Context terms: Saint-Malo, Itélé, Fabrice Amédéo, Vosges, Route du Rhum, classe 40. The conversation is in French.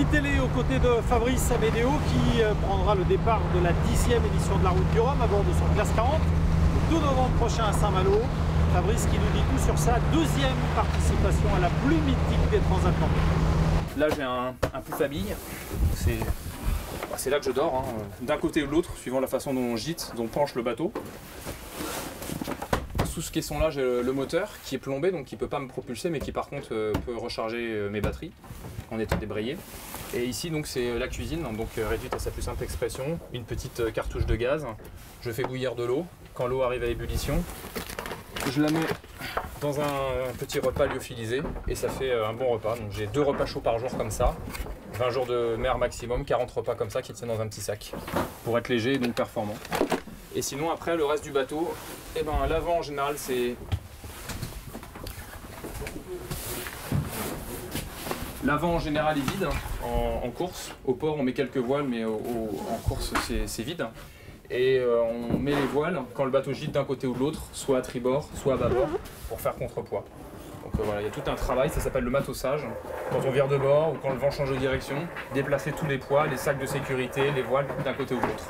Itélé aux côtés de Fabrice Amédéo qui prendra le départ de la 10e édition de la Route du Rhum à bord de son classe 40 le 2 novembre prochain à Saint-Malo. Fabrice qui nous dit tout sur sa 2e participation à la plus mythique des transatlantiques. Là j'ai un peu famille, c'est là que je dors, hein. D'un côté ou l'autre, suivant la façon dont on gîte, dont penche le bateau. Sous ce caisson là j'ai le moteur qui est plombé donc qui ne peut pas me propulser mais qui par contre peut recharger mes batteries en étant débrayé. Et ici donc c'est la cuisine, donc réduite à sa plus simple expression, une petite cartouche de gaz, je fais bouillir de l'eau, quand l'eau arrive à ébullition je la mets dans un petit repas lyophilisé et ça fait un bon repas. Donc j'ai 2 repas chauds par jour comme ça, 20 jours de mer maximum, 40 repas comme ça qui tiennent dans un petit sac pour être léger et donc performant. Et sinon après le reste du bateau, eh ben, l'avant en général c'est vide. En course, au port on met quelques voiles mais en course c'est vide. Et on met les voiles quand le bateau gîte d'un côté ou de l'autre, soit à tribord, soit à bâbord, pour faire contrepoids. Donc voilà, il y a tout un travail, ça s'appelle le matossage. Quand on vire de bord ou quand le vent change de direction, déplacer tous les poids, les sacs de sécurité, les voiles d'un côté ou de l'autre.